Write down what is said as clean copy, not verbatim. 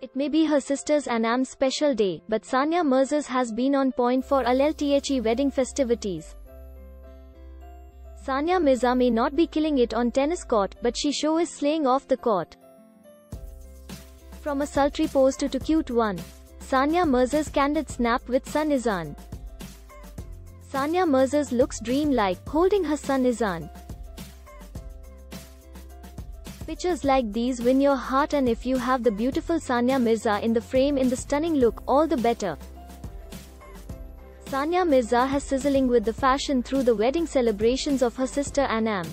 It may be her sister's Anam's special day, but Sania Mirza's has been on point for LLTHE wedding festivities. Sania Mirza may not be killing it on tennis court, but she sure is slaying off the court. From a sultry pose to cute one, Sania Mirza's candid snap with son Izaan. Sania Mirza's looks dreamlike, holding her son Izaan. Pictures like these win your heart, and if you have the beautiful Sania Mirza in the frame in the stunning look, all the better. Sania Mirza has sizzling with the fashion through the wedding celebrations of her sister Anam.